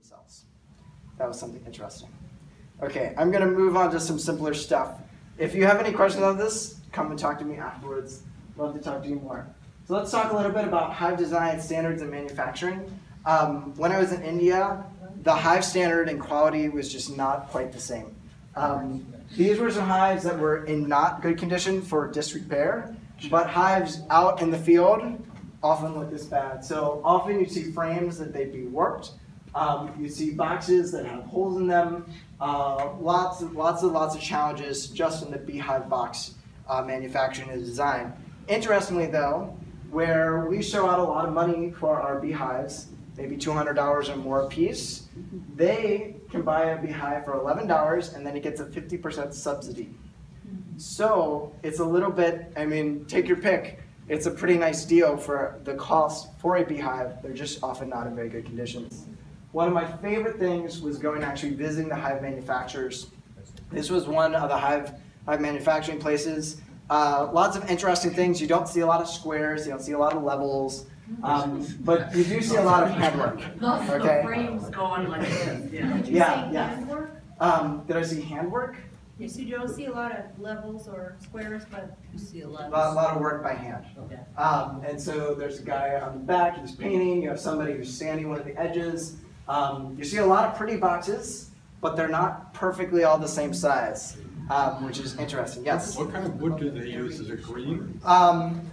themselves. That was something interesting. Okay, I'm gonna move on to some simpler stuff. If you have any questions on this, come and talk to me afterwards. Love to talk to you more. So let's talk a little bit about hive design standards and manufacturing. When I was in India, the hive standard and quality was just not quite the same. These were some hives that were in not good condition for disrepair, but hives out in the field often look this bad. So often you see frames that they'd be warped. You see boxes that have holes in them. Lots of challenges just in the beehive box manufacturing and design. Interestingly though, where we shell out a lot of money for our beehives, maybe $200 or more a piece, they can buy a beehive for $11 and then it gets a 50% subsidy. So it's a little bit, I mean, take your pick. It's a pretty nice deal for the cost for a beehive. They're just often not in very good conditions. One of my favorite things was going actually visiting the hive manufacturers. This was one of the hive manufacturing places. Lots of interesting things. You don't see a lot of squares. You don't see a lot of levels. But you do see a lot of handwork. Okay. The frames go on like this. Yeah. Did you say handwork? Did I see handwork? Yes, you don't see a lot of levels or squares, but you see a lot of work by hand. Okay. And so there's a guy on the back who's painting. You have somebody who's sanding one of the edges. You see a lot of pretty boxes, but they're not perfectly all the same size, which is interesting. Yes? What kind of wood do they use? Is it green?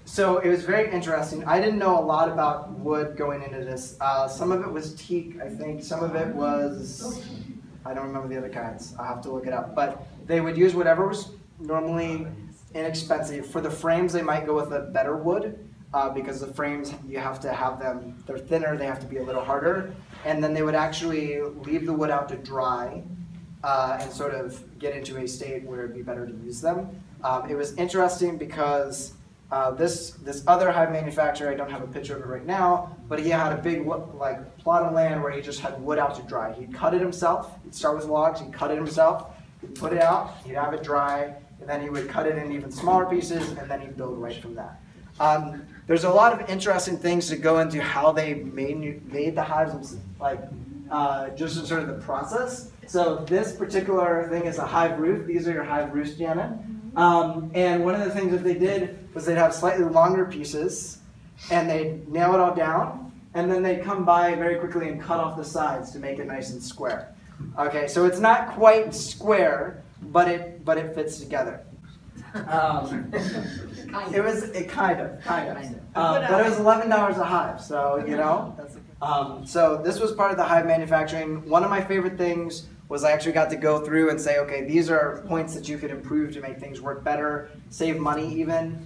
So it was very interesting. I didn't know a lot about wood going into this. Some of it was teak, I think. Some of it was... I don't remember the other kinds. I'll have to look it up. But they would use whatever was normally inexpensive. For the frames, they might go with a better wood because the frames, you have to have them, they're thinner, they have to be a little harder. And then they would actually leave the wood out to dry and sort of get into a state where it'd be better to use them. It was interesting because this other hive manufacturer, I don't have a picture of it right now, but he had a big like plot of land where he just had wood out to dry. He'd cut it himself. He'd start with logs. He'd cut it himself. He'd put it out. He'd have it dry, and then he would cut it in even smaller pieces, and then he'd build right from that. There's a lot of interesting things that go into how they made the hives, like just in sort of the process. So this particular thing is a hive roof. These are your hive roofs, Janet. And one of the things that they did was they'd have slightly longer pieces and they'd nail it all down and then they'd come by very quickly and cut off the sides to make it nice and square. Okay, so it's not quite square, but it fits together. But it was $11 a hive, so you know. So this was part of the hive manufacturing. One of my favorite things was I actually got to go through and say, okay, these are points that you could improve to make things work better, save money even,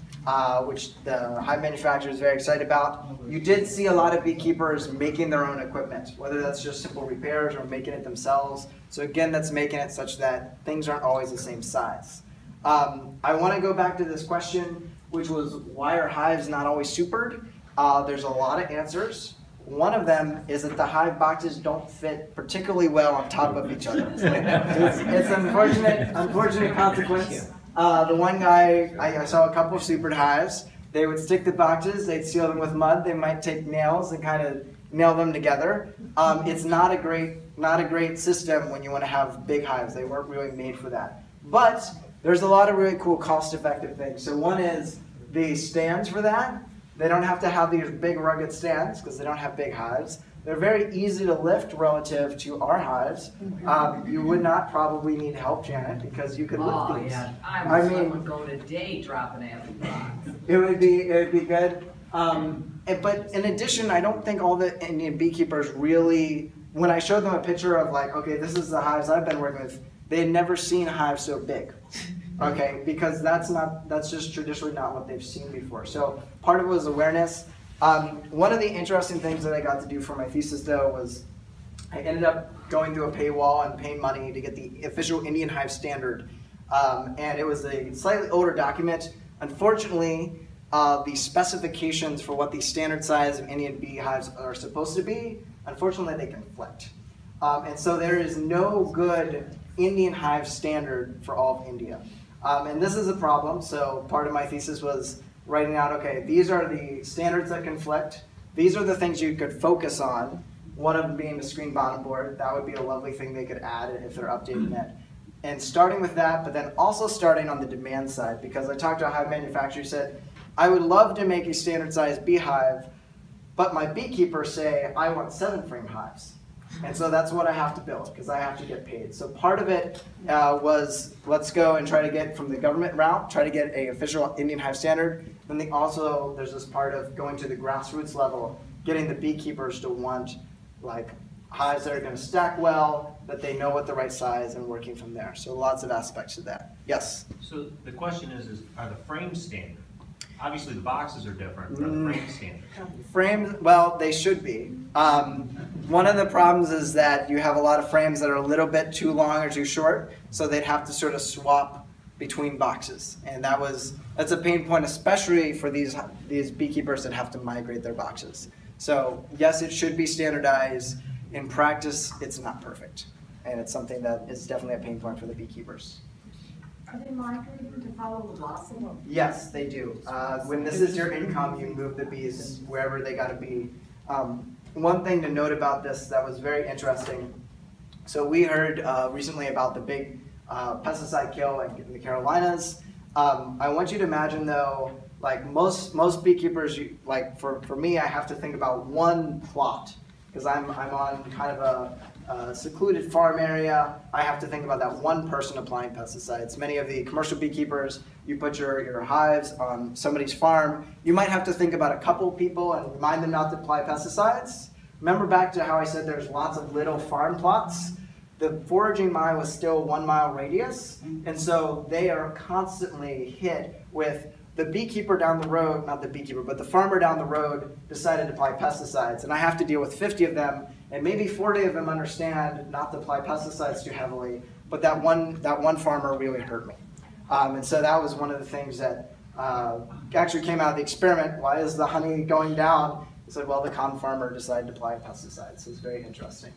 which the hive manufacturer is very excited about. You did see a lot of beekeepers making their own equipment, whether that's just simple repairs or making it themselves. So again, that's making it such that things aren't always the same size. I want to go back to this question, which was why are hives not always supered? There's a lot of answers. One of them is that the hive boxes don't fit particularly well on top of each other. It's an unfortunate consequence. The one guy, I saw a couple of supered hives. They would stick the boxes, they'd seal them with mud, they might take nails and kind of nail them together. It's not a great system when you want to have big hives. They weren't really made for that. But there's a lot of really cool cost-effective things. So one is the stands for that. They don't have to have these big rugged stands because they don't have big hives. They're very easy to lift relative to our hives. You would not probably need help, Janet, because you could lift these. Yeah. I mean, would go today dropping out of the box. It would be good. But in addition, I don't think all the Indian beekeepers really, when I showed them a picture of like, okay, this is the hives I've been working with, they had never seen hives so big. Okay, because that's just traditionally not what they've seen before. So part of it was awareness. One of the interesting things that I got to do for my thesis though was I ended up going through a paywall and paying money to get the official Indian hive standard. And it was a slightly older document. Unfortunately, the specifications for what the standard size of Indian beehives are supposed to be, unfortunately they conflict. And so there is no good Indian hive standard for all of India. And this is a problem, so part of my thesis was writing out, okay, these are the standards that conflict, these are the things you could focus on One of them being the screen bottom board. That would be a lovely thing they could add if they're updating it. And starting with that, but then also starting on the demand side, because I talked about how manufacturers said, I would love to make a standard size beehive, but my beekeepers say, I want 7-frame hives. And so that's what I have to build, because I have to get paid. So part of it was, let's go and try to get from the government route, try to get an official Indian hive standard. Then they also, there's this part of going to the grassroots level, getting the beekeepers to want like hives that are going to stack well, that they know what the right size, and working from there. So lots of aspects to that. Yes? So the question is are the frames standard? Obviously the boxes are different, but are the frames standard? Frames, well, they should be. One of the problems is that you have a lot of frames that are a little bit too long or too short, so they'd have to sort of swap between boxes. And that's a pain point, especially for these beekeepers that have to migrate their boxes. So yes, it should be standardized. In practice, it's not perfect. And it's something that is definitely a pain point for the beekeepers. Are they migrating to follow the blossom? Yes, they do. When this is your income, you move the bees wherever they gotta be. One thing to note about this that was very interesting. So we heard recently about the big pesticide kill in the Carolinas. I want you to imagine though, like most beekeepers, like for me, I have to think about one plot. Because I'm on kind of a secluded farm area. I have to think about that one person applying pesticides. Many of the commercial beekeepers, you put your hives on somebody's farm, you might have to think about a couple people and remind them not to apply pesticides. Remember back to how I said there's lots of little farm plots. The foraging mile was still 1 mile radius, and so they are constantly hit with the beekeeper down the road, not the beekeeper, but the farmer down the road decided to apply pesticides, and I have to deal with 50 of them, and maybe 40 of them understand not to apply pesticides too heavily, but that one farmer really hurt me. And so that was one of the things that actually came out of the experiment. Why is the honey going down? He said, well, the con farmer decided to apply pesticides. So it's very interesting.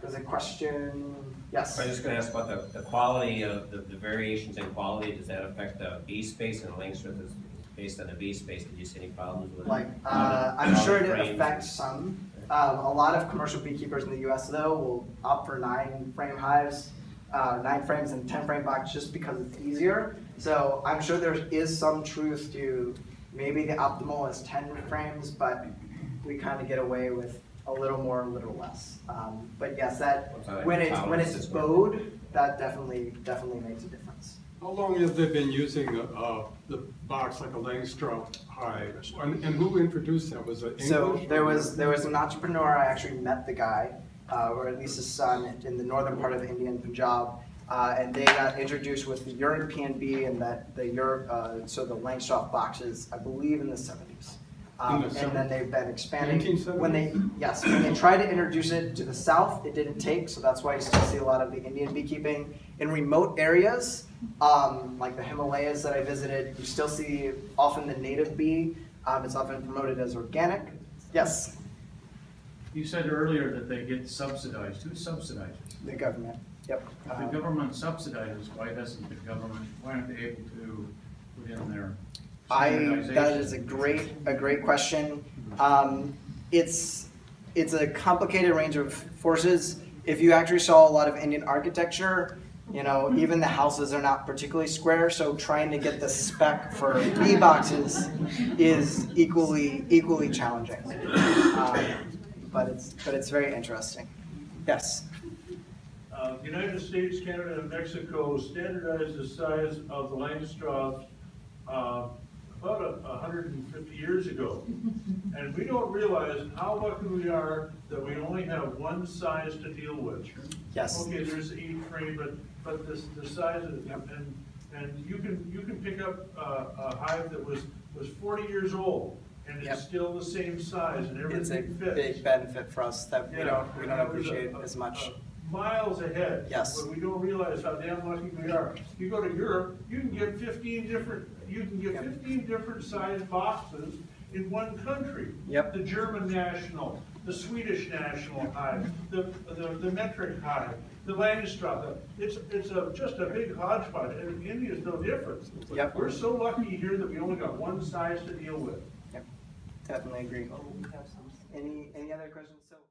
There's a question. Yes. I was just going to ask about the quality of the variations in quality. Does that affect the bee space? And Langstroth is based on the bee space. Did you see any problems with it? Like, I'm sure it affects some. A lot of commercial beekeepers in the US, though, will opt for 9-frame hives, 9 frames and 10-frame box just because it's easier. So I'm sure there is some truth to maybe the optimal is 10 frames, but we kind of get away with a little more, a little less. But yes, that when it's bowed, that definitely makes a difference. How long have they been using the box like a Langstroth hive? And who introduced that? Was it English? So there was an entrepreneur. I actually met the guy, or at least his son, in the northern part of India, in Punjab, and they got introduced with the European bee and so the Langstroth boxes, I believe, in the 70s. And then they've been expanding. When they tried to introduce it to the south, it didn't take, so that's why you still see a lot of the Indian beekeeping. In remote areas, like the Himalayas that I visited, you still see often the native bee. It's often promoted as organic. Yes? You said earlier that they get subsidized. Who subsidizes? The government, yep. If the government subsidizes, why aren't they able to put in their... That is a great question. It's a complicated range of forces. If you actually saw a lot of Indian architecture, you know, even the houses are not particularly square, so trying to get the spec for bee boxes is equally challenging. But it's very interesting. Yes. United States, Canada, and Mexico standardized the size of the Langstroth about 150 years ago, and we don't realize how lucky we are that we only have one size to deal with. Yes. Okay, there's 8-frame, but the size of it, and you can pick up a hive that was 40 years old, and it's still the same size, and everything fits. It's a big benefit for us that we don't appreciate as much. Miles ahead. Yes. But we don't realize how damn lucky we are. You go to Europe, you can get 15 different sized boxes in one country. Yep. The German national, the Swedish national hive, the metric hive, the Langstroth. It's just a big hodgepodge, and India is no different. Yep. We're so lucky here that we only got one size to deal with. Yep. Definitely agree. Any other questions? So